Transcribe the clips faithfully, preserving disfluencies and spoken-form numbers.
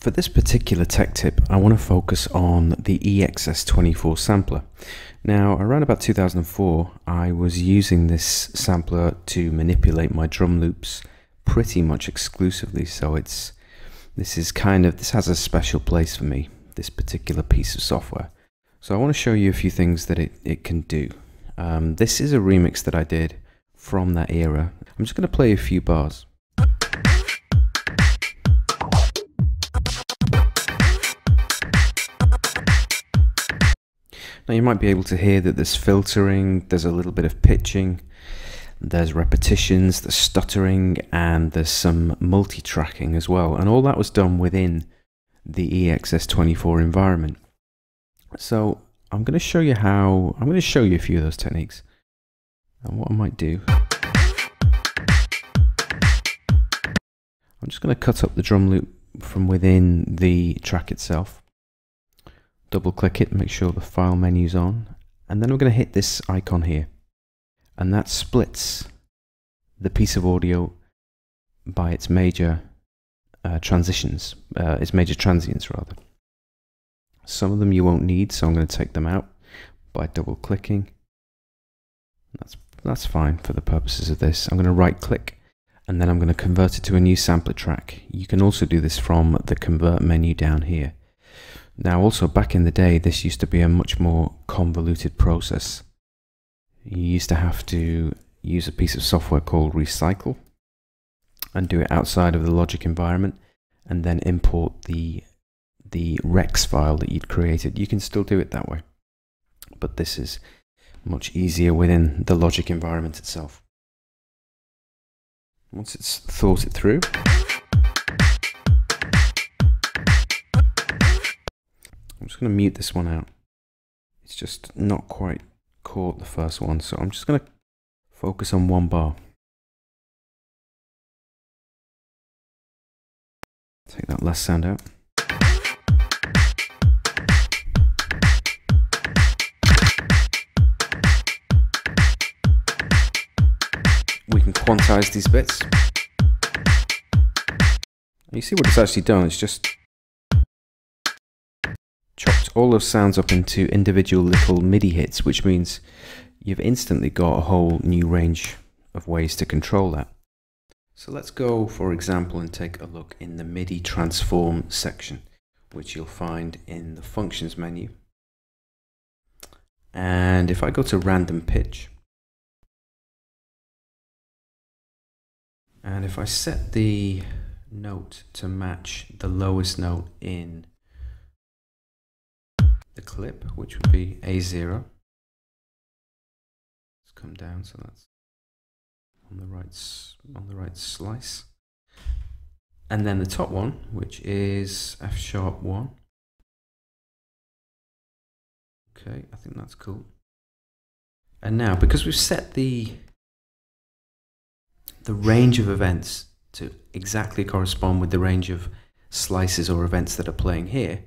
For this particular tech tip, I want to focus on the E X S twenty-four sampler. Now, around about two thousand four, I was using this sampler to manipulate my drum loops pretty much exclusively, so it's this is kind of this has a special place for me, this particular piece of software. So I want to show you a few things that it, it can do. Um, this is a remix that I did from that era. I'm just going to play a few bars. Now you might be able to hear that there's filtering, there's a little bit of pitching, there's repetitions, there's stuttering, and there's some multi-tracking as well. And all that was done within the E X S twenty-four environment. So I'm going to show you how, I'm going to show you a few of those techniques. And what I might do, I'm just going to cut up the drum loop from within the track itself. Double click it, make sure the file menu's on, and then I'm going to hit this icon here. And that splits the piece of audio by its major uh, transitions, uh, its major transients rather. Some of them you won't need, so I'm going to take them out by double clicking. That's, that's fine for the purposes of this. I'm going to right click and then I'm going to convert it to a new sampler track. You can also do this from the convert menu down here. Now also back in the day, this used to be a much more convoluted process. You used to have to use a piece of software called Recycle and do it outside of the Logic environment and then import the the REX file that you'd created. You can still do it that way, but this is much easier within the Logic environment itself. Once it's thought it through, I'm just going to mute this one out. It's just not quite caught the first one, so I'm just going to focus on one bar. Take that last sound out. We can quantize these bits. You see what it's actually done, it's just chopped all those sounds up into individual little MIDI hits, which means you've instantly got a whole new range of ways to control that. So let's go, for example, and take a look in the MIDI transform section, which you'll find in the functions menu. And if I go to random pitch, and if I set the note to match the lowest note in the clip, which would be A zero. Let's come down, so that's on the right on the right slice. And then the top one, which is F sharp one. Okay, I think that's cool. And now, because we've set the the range of events to exactly correspond with the range of slices or events that are playing here,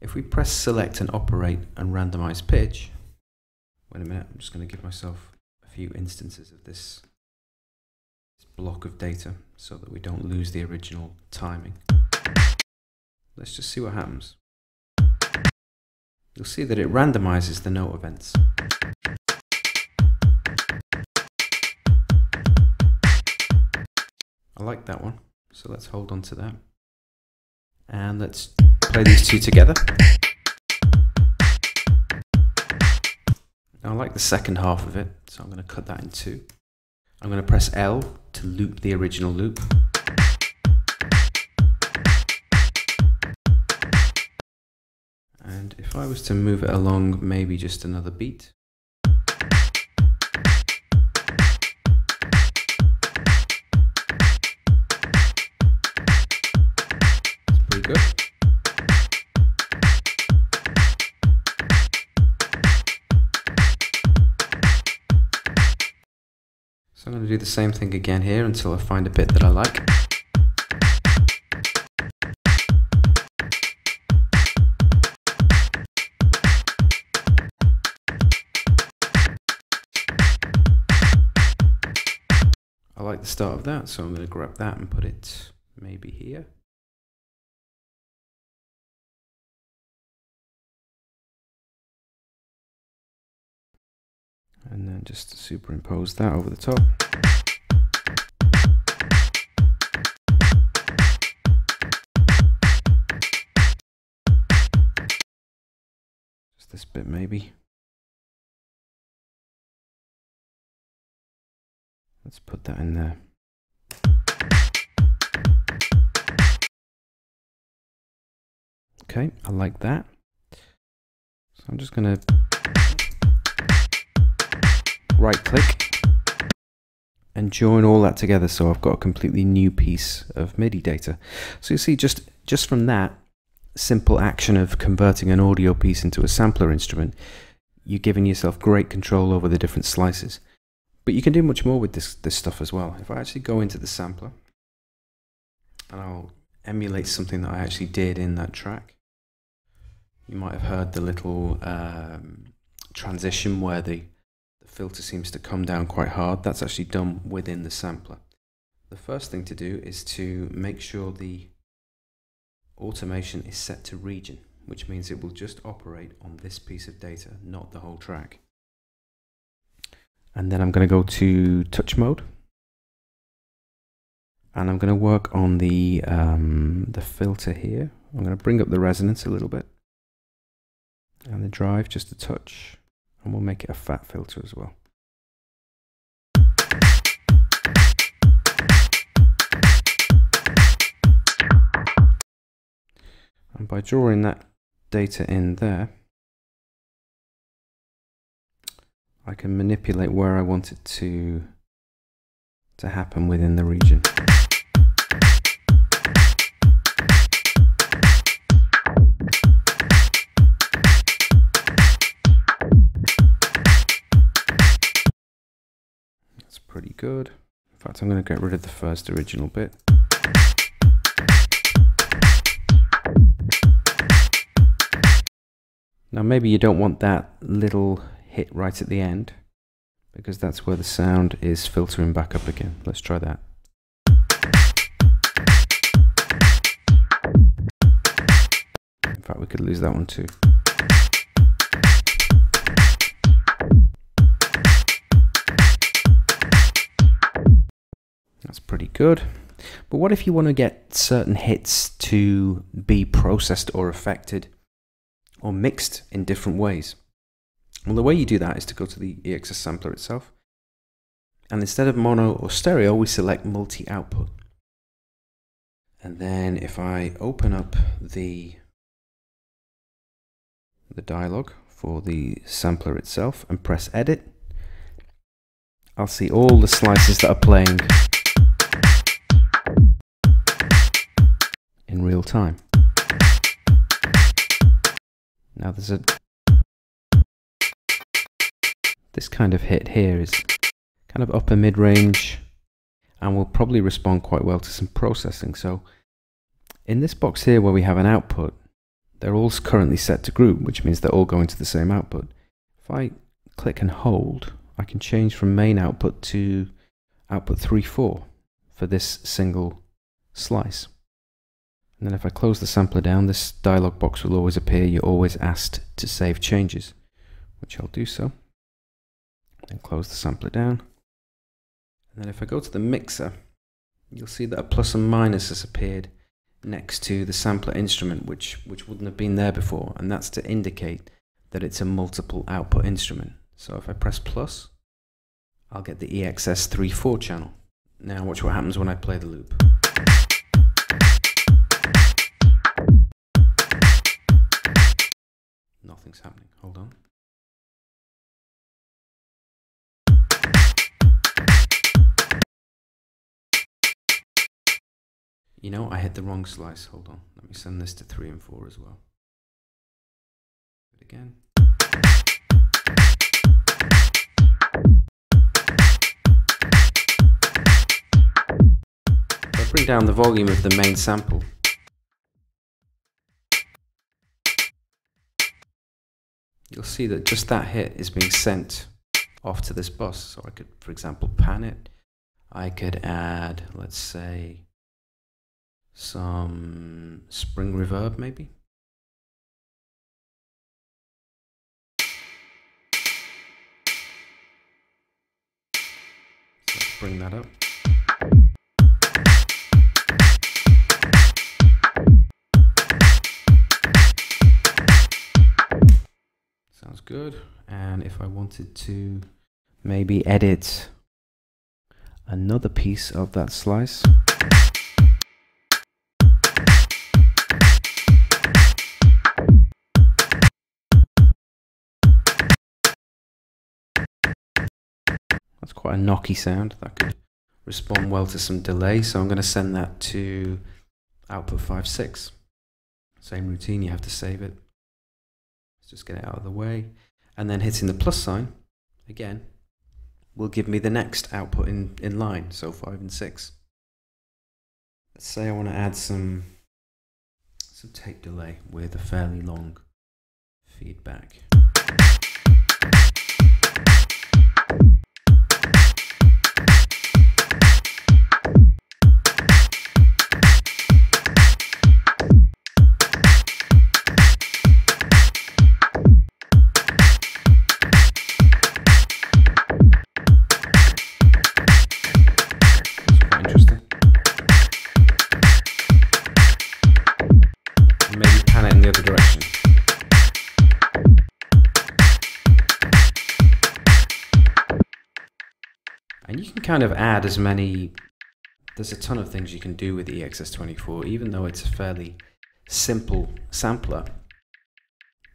if we press select and operate and randomize pitch, wait a minute, I'm just going to give myself a few instances of this, this block of data so that we don't lose the original timing. Let's just see what happens. You'll see that it randomizes the note events. I like that one, so let's hold on to that. And let's play these two together. Now I like the second half of it, so I'm going to cut that in two. I'm going to press L to loop the original loop. And if I was to move it along, maybe just another beat. Good. So I'm going to do the same thing again here until I find a bit that I like. I like the start of that, so I'm going to grab that and put it maybe here. and then just superimpose that over the top. Just this bit maybe. Let's put that in there. Okay, I like that. So I'm just going to right click and join all that together, so I've got a completely new piece of MIDI data. So you see, just, just from that simple action of converting an audio piece into a sampler instrument, you're giving yourself great control over the different slices. But you can do much more with this, this stuff as well. If I actually go into the sampler, and I'll emulate something that I actually did in that track. You might have heard the little um, transition where the, the filter seems to come down quite hard. That's actually done within the sampler. The first thing to do is to make sure the automation is set to region, which means it will just operate on this piece of data, not the whole track. And then I'm going to go to touch mode, and I'm going to work on the um, the filter here. I'm going to bring up the resonance a little bit, and the drive just a touch, and we'll make it a fat filter as well. And by drawing that data in there, I can manipulate where I want it to to happen within the region. That's pretty good. In fact, I'm going to get rid of the first original bit. Now maybe you don't want that little hit right at the end, because that's where the sound is filtering back up again. Let's try that. In fact, we could lose that one too. That's pretty good. But what if you want to get certain hits to be processed or affected or mixed in different ways? Well, the way you do that is to go to the E X S sampler itself, and instead of mono or stereo, we select multi-output. And then if I open up the, the dialog for the sampler itself and press edit, I'll see all the slices that are playing in real time. Now there's a This kind of hit here is kind of upper mid-range and will probably respond quite well to some processing. So in this box here where we have an output, they're all currently set to group, which means they're all going to the same output. If I click and hold, I can change from main output to output three four for this single slice. And then if I close the sampler down, this dialog box will always appear. You're always asked to save changes, which I'll do so. Then close the sampler down. And then if I go to the mixer, you'll see that a plus and minus has appeared next to the sampler instrument, which, which wouldn't have been there before. And that's to indicate that it's a multiple output instrument. So if I press plus, I'll get the E X S twenty-four channel. Now watch what happens when I play the loop. Nothing's happening. Hold on. You know, I hit the wrong slice. Hold on. Let me send this to three and four as well. Do it again. So I bring down the volume of the main sample. You'll see that just that hit is being sent off to this bus. So I could, for example, pan it. I could add, let's say, some spring reverb, maybe. bring that up. Sounds good. And if I wanted to maybe edit another piece of that slice. That's quite a knocky sound. That could respond well to some delay. So I'm going to send that to output five six. Same routine, you have to save it. Let's just get it out of the way. And then hitting the plus sign again will give me the next output in, in line, so five and six. Let's say I want to add some, some tape delay with a fairly long feedback. And you can kind of add as many, there's a ton of things you can do with E X S twenty-four, even though it's a fairly simple sampler.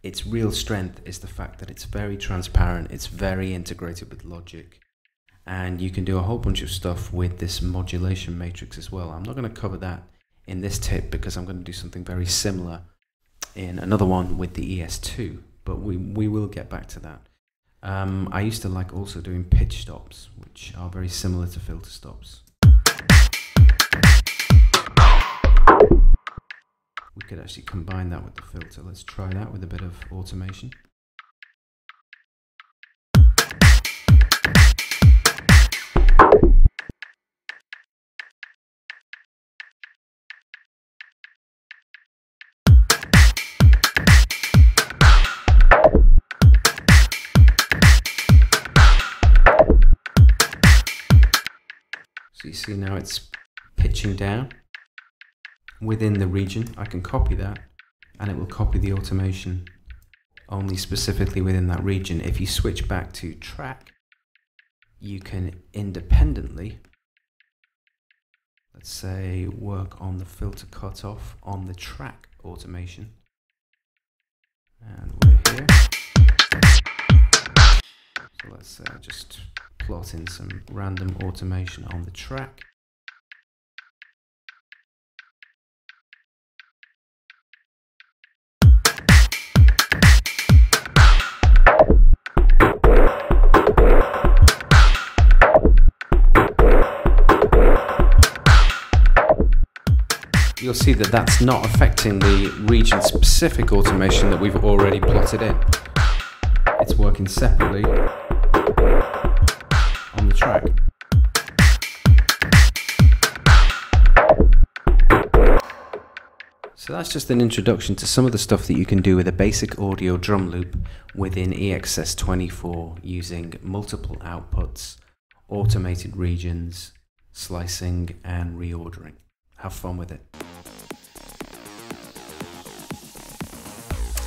Its real strength is the fact that it's very transparent, it's very integrated with Logic, and you can do a whole bunch of stuff with this modulation matrix as well. I'm not going to cover that in this tip because I'm going to do something very similar in another one with the E S two, but we, we will get back to that. Um, I used to like also doing pitch stops, which are very similar to filter stops. We could actually combine that with the filter. Let's try that with a bit of automation. So you see now it's pitching down within the region. I can copy that and it will copy the automation only specifically within that region. If you switch back to track, you can independently, let's say, work on the filter cutoff on the track automation. And we're here. So let's uh, just plot in some random automation on the track. You'll see that that's not affecting the region specific automation that we've already plotted in. It's working separately on the track. So that's just an introduction to some of the stuff that you can do with a basic audio drum loop within E X S twenty-four using multiple outputs, automated regions, slicing and reordering. Have fun with it.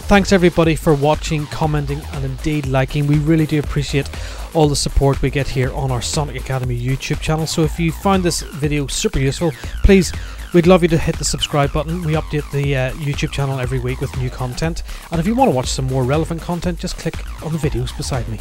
Thanks everybody for watching, commenting and indeed liking. We really do appreciate all the support we get here on our Sonic Academy YouTube channel. So if you found this video super useful, please, we'd love you to hit the subscribe button. We update the uh, YouTube channel every week with new content. And if you want to watch some more relevant content, just click on the videos beside me.